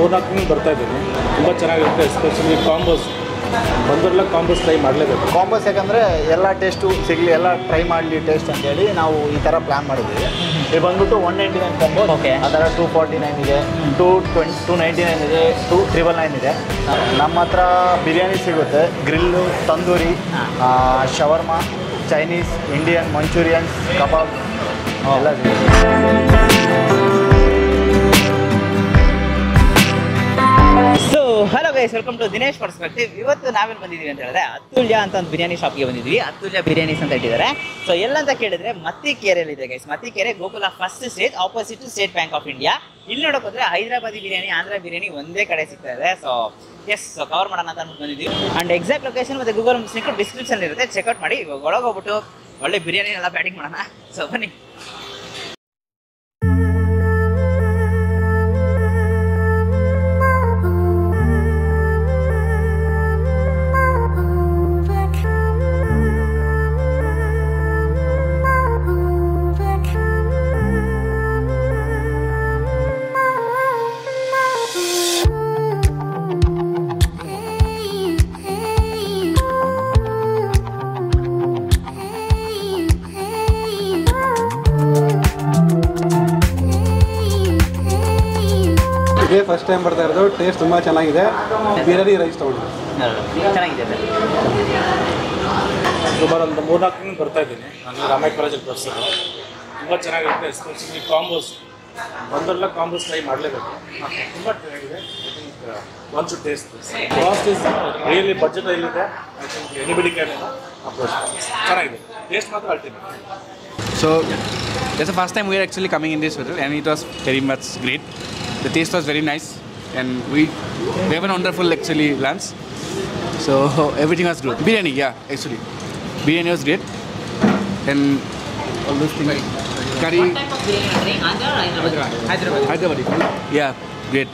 4-4 ಬರ್ತಾ ಇದ್ದೀನಿ ತುಂಬಾ ಚೆನ್ನಾಗಿರುತ್ತೆ ಎಸ್ಪೆಷಲಿ ಕಾಂಬೋಸ್ ಬಂದರಲ್ಲ ಕಾಂಬೋಸ್ ಟ್ರೈ ಮಾಡಲೇಬೇಕು ಕಾಂಬೋಸ್ ಯಾಕಂದ್ರೆ ಎಲ್ಲ ಟೇಸ್ಟ್ ಸಿಗಲಿ ಎಲ್ಲ ಟ್ರೈ ಮಾಡಲಿ ಟೇಸ್ಟ್ ಅಂತ ಹೇಳಿ ನಾವು ಈ ತರ ಪ್ಲಾನ್ ಮಾಡಿದ್ವಿ ಇಲ್ಲಿ ಬಂದ್ಬಿಟ್ಟು 199 ಕಾಂಬೋ ಓಕೆ ಅದರ 249 ಇದೆ 299 ಇದೆ 299 ಇದೆ ನಮ್ಮ ಹತ್ರ ಬಿರಿಯಾನಿ ಸಿಗುತ್ತೆ grill tandoori shawarma Chinese Indian Manchurian kebab ಎಲ್ಲ Hello guys, welcome to Dinesh Perspective. Ivattu navel bandididhi anta helidre Athulya anta ond biryani shop ge bandididhi Athulya Biryani anta ittidare so ella anta kelidre Mathikere alli ide guys Mathikere Gokula First Stage opposite to State Bank of India illi nodakodre Hyderabadi biryani Andhra biryani onde kade sigtade so yes so cover madana anta bandididhi and exact location matte Google Maps link description alli irutte check out madi ivaga olaga hogibittu olle biryani ella batting madana so banni First time ಬರ್ತಾ ಇರೋದು taste ತುಂಬಾ ಚೆನ್ನಾಗಿದೆ biryani rice ತಗೊಂಡೆ ಚೆನ್ನಾಗಿದೆ sir ಸುಮಾರು ಒಂದು 3-4 ದಿನ ಬರ್ತಾ ಇದ್ದೀನಿ ನಾನು ರಾಮೈಪುರದಲ್ಲಿ ಬರ್ಸಿದ್ದು ತುಂಬಾ ಚೆನ್ನಾಗಿರುತ್ತೆ ಎಸ್ಪೆಷಲಿ ಕಾಂಬೋಸ್ ಬಂದರಲ್ಲ ಕಾಂಬೋಸ್ ಟ್ರೈ ಮಾಡಲೇಬೇಕು ತುಂಬಾ ಚೆನ್ನಾಗಿದೆ want to taste cost is really budget ಅಲ್ಲಿ ಇದೆ I think anybody can approach ಚೆನ್ನಾಗಿದೆ ಟೇಸ್ಟ್ ಮಾತ್ರ ultimate So that's the first time we are actually coming in this hotel and it was very much great The taste was very nice, and we have a wonderful actually lunch. So everything was good. Biryani, yeah, actually, biryani was great, and all those things. Curry. What type of biryani? Hyderabadi. Hyderabadi. Yeah, great.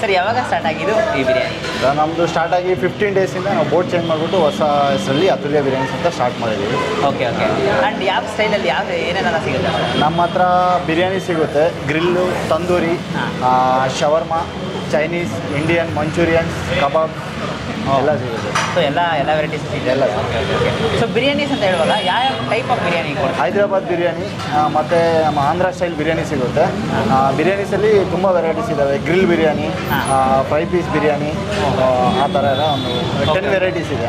Sir, yavaga start agidu ee biryani. So namdu start agi 15 days inda na board change madibittu hosa ಹೆಸರಲ್ಲಿ ಅತುಲ್ಯ ಬಿರಿಯಾನಿ ಅಂತ start ಮಾಡಿದೀವಿ. Okay okay. And ಯಾವ style ಅಲ್ಲಿ ಯಾವ ಏನೇನೆಲ್ಲ ಸಿಗುತ್ತೆ? ನಮ್ಮತ್ರ ಬಿರಿಯಾನಿ ಸಿಗುತ್ತೆ, grill, tandoori, shawarma, Chinese, Indian Manchurian, kebab ಎಲ್ಲ ಸಿಗುತ್ತೆ. So ಎಲ್ಲ ವೆರೈಟೀಸ್ ಇದೆ ಎಲ್ಲ. So ಬಿರಿಯಾನಿ ಅಂತ ಹೇಳುವಾಗ ಯಾವ ಟೈಪ್ ಆಫ್ ಬಿರಿಯಾನಿ ಕೊಡ್ತೀರಾ? ಹೈದರಾಬಾದ್ ಬಿರಿಯಾನಿ ಮತ್ತೆ ನಮ್ಮ ಆಂಧ್ರ ಸ್ಟೈಲ್ ಬಿರಿಯಾನಿ ಸಿಗುತ್ತೆ. ಬಿರಿಯಾನಿಸ್ ಅಲ್ಲಿ ತುಂಬಾ ವೆರೈಟೀಸ್ ಇದಾವೆ. Grill biryani, fry piece biryani ಆ ತರ ಎಲ್ಲ ಒಂದು 10 ವೆರೈಟೀಸ್ ಇದೆ.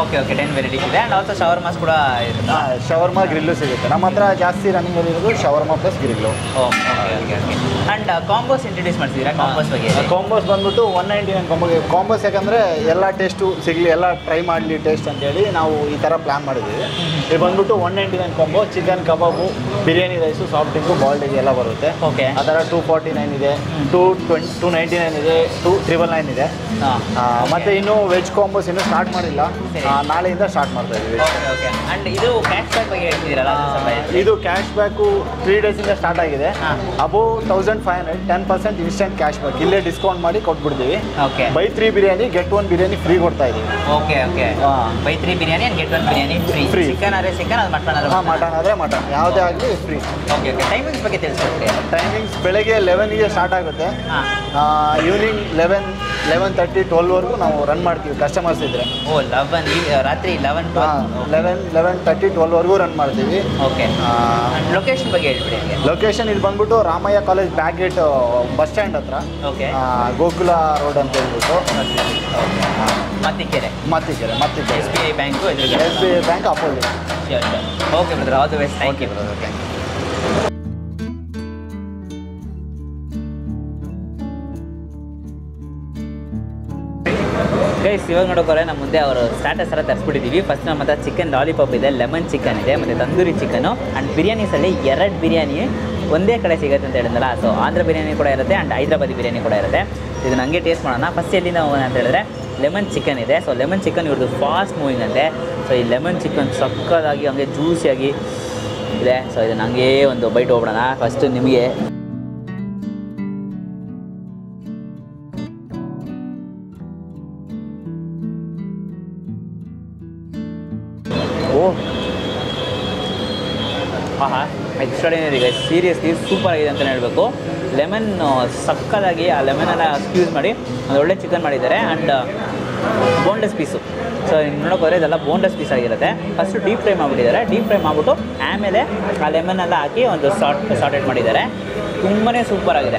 ಓಕೆ ಓಕೆ 10 ವೆರೈಟೀಸ್ ಇದೆ ಅಂಡ್ ಆಲ್ಸೋ ಶವರ್ಮಾಸ್ ಕೂಡ ಇರುತ್ತೆ. ಶವರ್ಮಾ ಗ್ರಿಲ್ ಸಿಗುತ್ತೆ. ನಮ್ಮತ್ರ ಜಾಸ್ತಿ ರನ್ನಿಂಗ್ ಅಲ್ಲಿ ಇರೋದು shawarma plus grill. Okay okay okay. And combos introduce ಮಾಡ್ತಿದ್ದೀರಾ ಕಾಂಬೋಸ್ ಬಗ್ಗೆ? ಕಾಂಬೋಸ್ ಬಂದ್ಬಿಟ್ಟು 199 ಕಾಂಬೋಗೆ ಕಾಂಬೋಸ್ ಯಾಕಂದ್ರೆ ಎಲ್ಲ ಟೇಸ್ಟ್ ಸಿಗಲಿ ಎಲ್ಲ ಟ್ರೈ ಮಾಡಲಿ ಟೇಸ್ಟ್ ಅಂತ ಹೇಳಿ ನಾವು ಈ ತರ ಪ್ಲಾನ್ ಮಾಡಿದ್ದೀವಿ ಇಲ್ಲಿ ಬಂದ್ಬಿಟ್ಟು 199 combo chicken kebab biryani rice soft drink boiled egg ಎಲ್ಲ ಬರುತ್ತೆ ಓಕೆ ಅದರ 249 ಇದೆ 299 ಇದೆ 299 ಇದೆ ಮತ್ತೆ ಇನ್ನು ವೆಜ್ ಕಾಂಬೋಸ್ ಇನ್ನು ಸ್ಟಾರ್ಟ್ ಮಾಡಿಲ್ಲ ನಾಳೆಯಿಂದ ಸ್ಟಾರ್ಟ್ ಮಾಡ್ತಾ ಇದ್ದೀವಿ ಅಂಡ್ ಇದು ಕ್ಯಾಶ್ ಬ್ಯಾಕ್ ಬಗ್ಗೆ ಹೇಳ್ತಿದ್ದೀರಲ್ಲ ಇದು ಕ್ಯಾಶ್ ಬ್ಯಾಕು 3 days ಇಂದ ಸ್ಟಾರ್ಟ್ ಆಗಿದೆ ಅಬೋ 1500 10% ಇನ್ಸ್ಟೆಂಟ್ ಕ್ಯಾಶ್ ಬ್ಯಾಕ್ ಇಲ್ಲೇ ಡಿಸ್ಕೌಂಟ್ ಮಾಡಿ ಕೊಟ್ಬಿಡ್ತೀವಿ buy 3 biryani get 1 biryani free ಕೊಡ್ತಾ ಇದ್ದೀವಿ Okay, okay. Buy 3 biryani and get 1 biryani free. Free. Chicken or chicken or mutton or mutton? Mutton or mutton. Yavade free. Okay, okay. Timings ಬಗ್ಗೆ ತಿಳಿಸ್ಕೊಡ್ತೀಯ? Timings ಬೆಳಗ್ಗೆ 11 ಗೆ start ಆಗುತ್ತೆ. Evening 11:30 12 ವರೆಗೂ ನಾವು ರನ್ ಮಾಡ್ತೀವಿ customers ಇದ್ರೆ. ಓ 11 ರಾತ್ರಿ 11:30 12 ವರೆಗೂ ರನ್ ಮಾಡ್ತೀವಿ. ಓಕೆ. ಅಂಡ್ ಲೊಕೇಶನ್ ಬಗ್ಗೆ ಹೇಳ್ಬಿಡಿ. ಲೊಕೇಶನ್ ಇಲ್ಲಿ ಬಂದ್ಬಿಟ್ಟು Ramaiah college back gate bus stand ಹತ್ರ. ಓಕೆ. ಗೋಕುಲ ರೋಡ್ ಅಂತ ಹೇಳ್ಬಿಟ್ಟು. Mathikere. Mathikere. Mathikere. SBI Bank. SBI Bank Athulya. Sure, sure. Okay, brother. All the best. Thank you, brother. Thank you. Guys, we have a starter started. First, we have chicken lollipop, lemon chicken, tandoori chicken, and biryani. Yarad biryani. One day, so Andhra biryani and Hyderabad biryani. This is taste manana. First, lemon chicken is so lemon chicken is fast moving so lemon chicken sakkadagi ange juicy agi ide so idanna ange ondu bite hogona first nimige oh aha extraordinary guys seriously super agide anta helbeku lemon sakkadagi aa lemon alla squeeze madi ondu olle chicken madidare and boneless piece so nodokore idella boneless piece agirutte first deep fry maabittu aamele aa lemon alla haaki ondu sauteed madidare tumbane super agide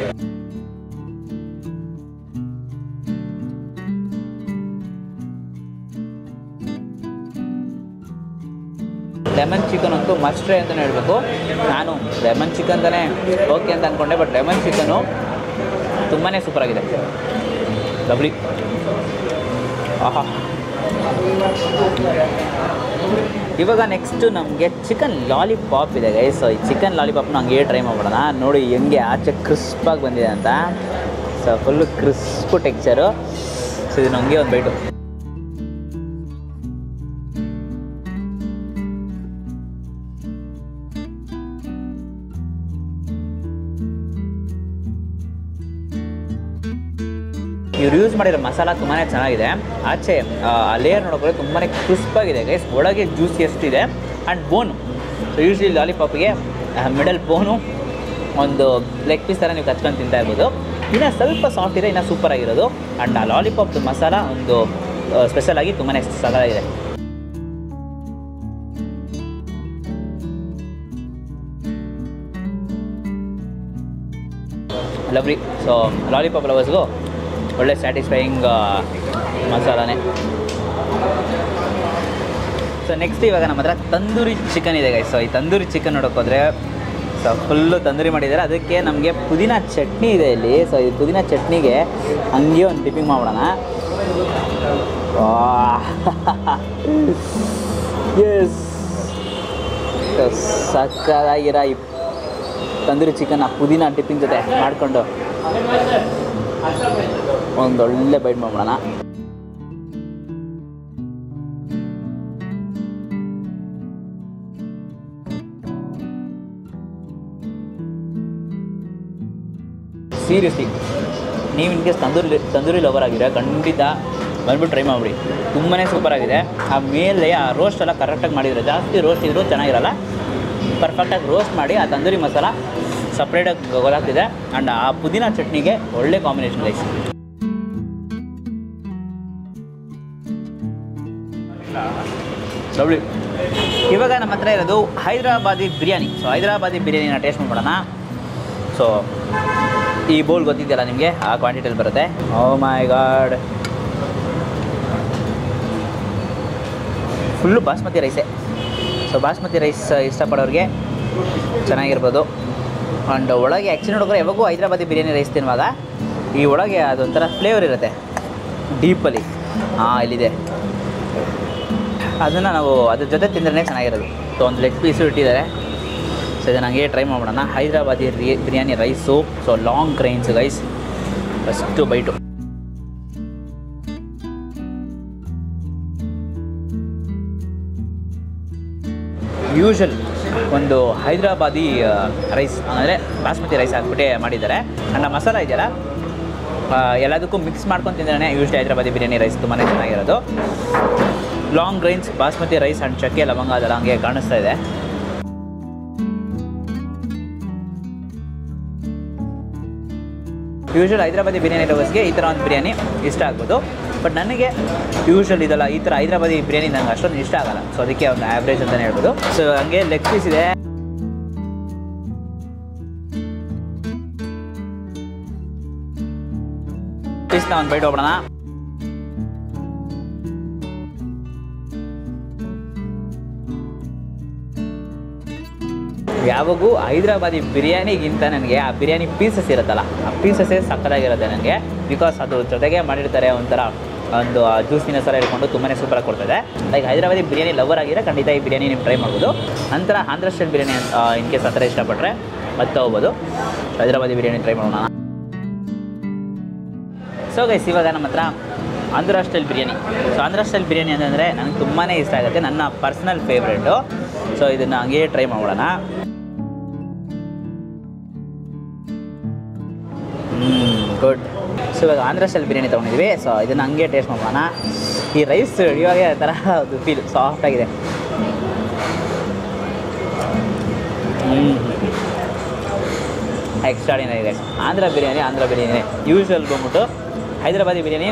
lemon chicken antu must try antu helbeku nanu lemon chicken tane okay anta ankonde but lemon chicken tumbane super agide lovely aha ivaga next namge chicken lollipop ide guys so chicken lollipop na ange try maabadana nodi henge aache crisp aagi bandide anta so full crisp texture so idu nange on bite ಇವರು use ಮಾಡಿರೋ ಮಸಾಲ ತುಂಬಾ ಚೆನ್ನಾಗಿದೆ ಆಚೆ ಆ layer ನೋಡೋಕೆ ತುಂಬಾ crisp ಆಗಿದೆ guys ಒಳಗೆ ಜ್ಯೂಸಿ ಎಷ್ಟಿದೆ ಆ್ಯಂಡ್ ಬೋನು ಸೊ ಯೂಶ್ವಲಿ ಲಾಲಿಪಾಪಿಗೆ ಮಿಡಲ್ ಬೋನು ಒಂದು ಲೆಗ್ ಪೀಸ್ ಥರ ನೀವು ಕಚ್ಕೊಂಡು ತಿಂತಾ ಇರ್ಬೋದು ಇನ್ನೂ ಸ್ವಲ್ಪ ಸಾಫ್ಟ್ ಇದೆ ಇನ್ನೂ ಸೂಪರ್ ಆಗಿರೋದು ಆ್ಯಂಡ್ ಆ ಲಾಲಿಪಾಪ್ದು ಮಸಾಲ ಒಂದು ಸ್ಪೆಷಲ್ ಆಗಿ ತುಂಬಾ ಸಗಾಗಿದೆ ಲವ್ಲಿ ಸೊ ಲಾಲಿಪಾಪ್ ಲವರ್ಸ್ಗೂ ಒಳ್ಳೆ ಸ್ಯಾಟಿಸ್ಫೈಯಿಂಗ್ ಮಸಾಲಾನೇ ಸೊ ನೆಕ್ಸ್ಟ್ ಇವಾಗ ನಮ್ಮ ಹತ್ರ ತಂದೂರಿ ಚಿಕನ್ ಇದೆ ಗೈಸ್ ಸೊ ಈ ತಂದೂರಿ ಚಿಕನ್ ನೋಡೋಕ್ಕೋದ್ರೆ ಸೊ ಫುಲ್ಲು ತಂದೂರಿ ಮಾಡಿದ್ದಾರೆ ಅದಕ್ಕೆ ನಮಗೆ ಪುದೀನ ಚಟ್ನಿ ಇದೆ ಇಲ್ಲಿ ಸೊ ಈ ಪುದೀನ ಚಟ್ನಿಗೆ ಹಂಗೆ ಒಂದು ಡಿಪ್ಪಿಂಗ್ ಮಾಡೋಣ ಎಸ್ ಸಕ್ಕದಾಗಿರೋ ಈ ತಂದೂರಿ ಚಿಕನ್ ಆ ಪುದೀನ ಡಿಪ್ಪಿಂಗ್ ಜೊತೆ ಮಾಡಿಕೊಂಡು ಒಂದೊಳ್ಳೆ ಬೈಟ್ ಮಾಡೋಣ ಸೀರಿಯಸ್ಲಿ ನೀವು ಇನ್ಕೇಸ್ ತಂದೂರಿ ಲವರ್ ಆಗಿದ್ರೆ ಖಂಡಿತ ಬಂದ್ಬಿಟ್ಟು ಟ್ರೈ ಮಾಡಿಬಿಡಿ ತುಂಬಾ ಸೂಪರ್ ಆಗಿದೆ ಆ ಮೇಲೆ ಆ ರೋಸ್ಟ್ ಎಲ್ಲ ಕರೆಕ್ಟಾಗಿ ಮಾಡಿದರೆ ಜಾಸ್ತಿ ರೋಸ್ಟ್ ಇದ್ದರೂ ಚೆನ್ನಾಗಿರಲ್ಲ ಪರ್ಫೆಕ್ಟಾಗಿ ರೋಸ್ಟ್ ಮಾಡಿ ಆ ತಂದೂರಿ ಮಸಾಲ ಸಪ್ರೇಟಾಗಿ ಗೊತ್ತಾಗ್ತಿದೆ ಆ್ಯಂಡ್ ಆ ಪುದೀನ ಚಟ್ನಿಗೆ ಒಳ್ಳೆ ಕಾಂಬಿನೇಷನ್ ರೈಸ್ ಲವ್ಲಿ ಇವಾಗ ನಮ್ಮ ಹತ್ರ ಇರೋದು ಹೈದರಾಬಾದಿ ಬಿರಿಯಾನಿ ಸೊ ಹೈದರಾಬಾದಿ ಬಿರಿಯಾನಿನ ಟೇಸ್ಟ್ ಮಾಡೋಣ ಸೊ ಈ ಬೌಲ್ ಗೊತ್ತಿದೆಯಲ್ಲ ನಿಮಗೆ ಆ ಕ್ವಾಂಟಿಟಿಯಲ್ಲಿ ಬರುತ್ತೆ oh my god full basmati ರೈಸೇ ಸೊ ಬಾಸ್ಮತಿ ರೈಸ್ ಇಷ್ಟಪಡೋರಿಗೆ ಚೆನ್ನಾಗಿರ್ಬೋದು ಆ್ಯಂಡ್ ಒಳಗೆ ಆ್ಯಕ್ಚುಲಿ ನೋಡಿದ್ರೆ ಯಾವಾಗೂ ಹೈದರಾಬಾದಿ ಬಿರಿಯಾನಿ ರೈಸ್ ತಿನ್ನುವಾಗ ಈ ಒಳಗೆ ಅದೊಂಥರ ಫ್ಲೇವರ್ ಇರುತ್ತೆ ಡೀಪಲ್ಲಿ ಹಾಂ ಇಲ್ಲಿದೆ ಅದನ್ನು ನಾವು ಅದ್ರ ಜೊತೆ ತಿಂದ್ರೇ ಚೆನ್ನಾಗಿರೋದು ಸೊ ಒಂದು ಲೆಗ್ ಪೀಸು ಇಟ್ಟಿದ್ದಾರೆ ಸೊ ಇದನ್ನು ಹಂಗೆ ಟ್ರೈ ಮಾಡೋಣ Hyderabadi biryani rice so long grains rice first bite usual ಒಂದು ಹೈದರಾಬಾದಿ ರೈಸ್ ಅಂದರೆ ಬಾಸ್ಮತಿ ರೈಸ್ ಹಾಕ್ಬಿಟ್ಟೆ ಮಾಡಿದ್ದಾರೆ ಆ್ಯಂಡ್ ಆ ಮಸಾಲ ಇದೆಯಲ್ಲ mix used Hyderabadi biryani rice long grains basmati rice and chakke lavanga adalange kaanustha ide. Usually Hyderabadi biryani lovers ge itara on biryani ishta agodu, but nanage usually idala itara Hyderabadi biryani nange ashton ishta agala, so adikke on average antane helabodu. So ange leg piece ide. This one bite open na. ಯಾವಾಗೂ ಹೈದರಾಬಾದಿ ಬಿರಿಯಾನಿಗಿಂತ ನನಗೆ ಆ biryani pieces ಇರುತ್ತಲ್ಲ ಆ ಪೀಸಸ್ಸೇ ಸಕ್ಕತ್ತಾಗಿರುತ್ತೆ ನನಗೆ, because ಅದು ಜೊತೆಗೆ ಮಾಡಿರ್ತಾರೆ ಒಂಥರ ಒಂದು ಜ್ಯೂಸಿನ ಸರ ಇಟ್ಕೊಂಡು ತುಂಬಾ ಸೂಪರಾಗಿ ಕೊಡ್ತದೆ. ಲೈಕ್ ಹೈದರಾಬಾದಿ ಬಿರಿಯಾನಿ ಲವರ್ ಆಗಿದ್ರೆ ಖಂಡಿತ ಈ ಬಿರಿಯಾನಿ ನೀವು ಟ್ರೈ ಮಾಡ್ಬೋದು. ನಂತರ Andhra style biryani in case ಆ ಥರ ಇಷ್ಟಪಟ್ಟರೆ ಮತ್ತೆ ಹೋಗ್ಬೋದು. ಹೈದರಾಬಾದಿ ಬಿರಿಯಾನಿ ಟ್ರೈ ಮಾಡೋಣ. ಸೊ ಗೈಸ್ ಇವಾಗ ನಮ್ಮ ಹತ್ರ Andhra style biryani. So Andhra style biryani ಅಂತಂದರೆ ನನಗೆ ತುಂಬಾ ಇಷ್ಟ ಆಗುತ್ತೆ, ನನ್ನ ಪರ್ಸ್ನಲ್ ಫೇವ್ರೇಟು. ಸೊ ಇದನ್ನು ಹಂಗೆ ಟ್ರೈ ಮಾಡೋಣ. ಗುಡ್. ಸೊ ಇವಾಗ ಆಂಧ್ರ ಸ್ಟೈಲ್ ಬಿರಿಯಾನಿ ತೊಗೊಂಡಿದ್ವಿ. ಸೊ ಇದನ್ನು ಹಂಗೆ ಟೇಸ್ಟ್ ಮಾಡೋಣ. ಈ ರೈಸ್ ಇವಾಗ ಥರ ಅದು ಫೀಲ್ ಸಾಫ್ಟಾಗಿದೆ. ಎಕ್ಸ್ಟ್ರಾಡಿನರಿ ಇದೆ ಆಂಧ್ರ ಬಿರಿಯಾನಿ. ಯೂಶ್ವಲ್ ಬಂದ್ಬಿಟ್ಟು ಹೈದರಾಬಾದಿ ಬಿರಿಯಾನಿ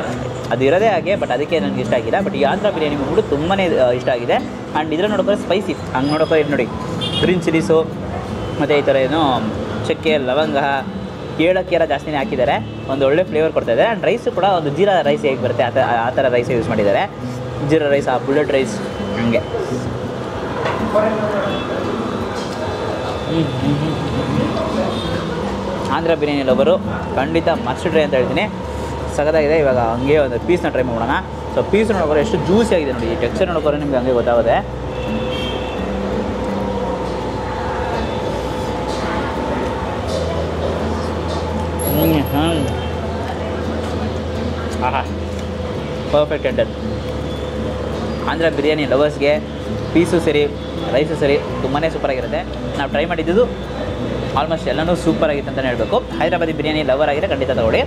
ಅದು ಇರೋದೇ ಹಾಗೆ, ಬಟ್ ಅದಕ್ಕೆ ನನಗೆ ಇಷ್ಟ ಆಗಿಲ್ಲ. ಬಟ್ ಈ ಆಂಧ್ರ ಬಿರಿಯಾನಿ ಬಂದ್ಬಿಟ್ಟು ತುಂಬಾ ಇಷ್ಟ ಆಗಿದೆ. ಆ್ಯಂಡ್ ಇದರ ನೋಡ್ಕೋ ಸ್ಪೈಸಿ ಹಂಗೆ ನೋಡೋಕೆ ಇದು ನೋಡಿ ಗ್ರೀನ್ ಚಿಲೀಸು ಮತ್ತು ಈ ಥರ ಏನು ಚಕ್ಕೆ ಲವಂಗ ಏಳಕ್ಕೆಲ್ಲ ಜಾಸ್ತಿನೇ ಹಾಕಿದ್ದಾರೆ, ಒಂದು ಒಳ್ಳೆ ಫ್ಲೇವರ್ ಕೊಡ್ತಾಯಿದ್ದಾರೆ. ಆ್ಯಂಡ್ ರೈಸು ಕೂಡ ಒಂದು ಜೀರಾ ರೈಸ್ ಹೇಗೆ ಬರುತ್ತೆ ಆ ಥರ ರೈಸ್ ಯೂಸ್ ಮಾಡಿದ್ದಾರೆ. ಜೀರಾ ರೈಸ್ ಆ ಬುಲೆಟ್ ರೈಸ್ ಹಂಗೆ. ಆಂಧ್ರ ಬಿರಿಯಾನಿ ಲವರು ಖಂಡಿತ ಮಸ್ಟ್ ಟ್ರೈ ಅಂತ ಹೇಳ್ತೀನಿ, ಸಖತ್ತಾಗಿದೆ. ಇವಾಗ ಹಂಗೆ ಒಂದು ಪೀಸ್ನ ಟ್ರೈ ಮಾಡೋಣ. ಸೊ ಪೀಸ್ ನೋಡ್ಕೊಂಡು ಎಷ್ಟು ಜ್ಯೂಸಿ ಆಗಿದೆ ನೋಡಿ, ಈ ಟೆಕ್ಸ್ಚರ್ ನೋಡ್ಕೊಂಡ್ರೆ ನಿಮ್ಗೆ ಹಂಗೆ ಗೊತ್ತಾಗುತ್ತೆ. ಆಹಾ, ಪರ್ಫೆಕ್ಟ್ ಎಂಟರ್. ಆಂಧ್ರ ಬಿರಿಯಾನಿ ಲವರ್ಸ್ಗೆ ಪೀಸು ಸರಿ ರೈಸು ಸರಿ ತುಂಬಾ ಸೂಪರಾಗಿರುತ್ತೆ. ನಾವು ಟ್ರೈ ಮಾಡಿದ್ದು ಆಲ್ಮೋಸ್ಟ್ ಎಲ್ಲನೂ ಸೂಪರಾಗಿತ್ತು ಅಂತಲೇ ಹೇಳಬೇಕು. ಹೈದರಾಬಾದಿ ಬಿರಿಯಾನಿ ಲವರ್ ಆಗಿದೆ ಖಂಡಿತ ತಗೊಳ್ಳಿ,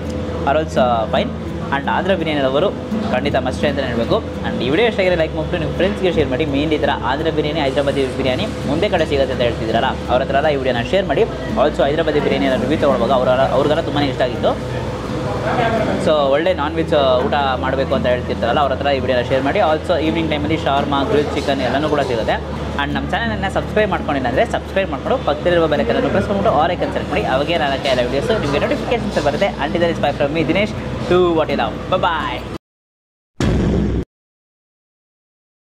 ಆರೋಲ್ಸ್ fine. And Andhra biryani lover ಖಂಡಿತ ಮಸ್ಟ್ ಅಂತಲೇ ಹೇಳಬೇಕು. ಆ್ಯಂಡ್ ಈ ವಿಡಿಯೋ ಎಷ್ಟಾಗಿದೆ ಲೈಕ್ ಮಾಡಿಬಿಟ್ಟು ನಿಮ್ಮ ಫ್ರೆಂಡ್ಸ್ಗೆ ಶೇರ್ ಮಾಡಿ. ಮೇನ್ ಈ ಥರ ಆಂಧ್ರ ಬಿರಿಯಾನಿ ಹೈದರಾಬಾದಿ ಬಿರಿಯಾನಿ ಮುಂದೆ ಕಡೆ ಸಿಗುತ್ತೆ ಅಂತ ಹೇಳ್ತಿದ್ದೀರಲ್ಲ, ಅವ್ರ ಹತ್ರ ಎಲ್ಲ ಈ ವಿಡಿಯೋನ ಶೇರ್ ಮಾಡಿ. ಆಲ್ಸೋ ಹೈದರಾಬಾದಿ ಬಿರಿಯಾನಿ ರಿವ್ಯೂ ತೊಗೊಳ್ಬೇಕು, ಅವ್ರಿಗೆಲ್ಲ ತುಂಬಾ ಇಷ್ಟ ಆಗಿತ್ತು. ಸೊ ಒಳ್ಳೆ ನಾನ್ ವೆಜ್ ಊಟ ಮಾಡಬೇಕು ಅಂತ ಹೇಳ್ತಿರ್ತಾರಲ್ಲ ಅವ್ರ ಹತ್ರ ಈ ವಿಡಿಯೋನ ಶೇರ್ ಮಾಡಿ. ಆಲ್ಸೋ ಈವ್ನಿಂಗ್ ಟೈಮಲ್ಲಿ ಶಾರ್ಮಾ ಗ್ರಿಲ್ ಚಿಕನ್ ಎಲ್ಲನೂ ಕೂಡ ಸಿಗುತ್ತೆ. ಆ್ಯಂಡ್ ನಮ್ಮ ಚಾನಲನ್ನು ಸಬ್ಸ್ಕ್ರೈಬ್ ಮಾಡ್ಕೊಂಡಿಲ್ಲ ಅಂದರೆ ಸಬ್ಸ್ಕ್ರೈಬ್ ಮಾಡಿಕೊಂಡು ಪಕ್ಕದಲ್ಲಿರುವ ಬೆಲ್ ಐಕಾನ್ ಪ್ರೆಸ್ ಮಾಡಿಬಿಟ್ಟು ಆಲ್ ಐಕಾನ್ ಸೆಲೆಕ್ಟ್ ಮಾಡಿ, ಅವಾಗೇ ನಾಲ್ಕು ಎಲ್ಲ ವೀಡಿಯೋಸು ನಿಮಗೆ ನೋಟಿಫಿಕೇಷನ್ಸ್ ಬರುತ್ತೆ. And this bye from me Dinesh to what you love. Bye.